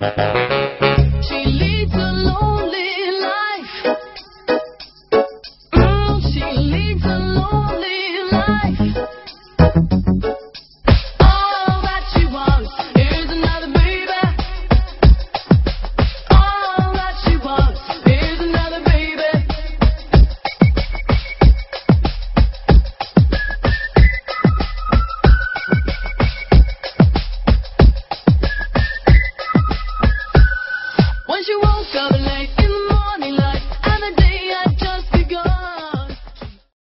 Bye.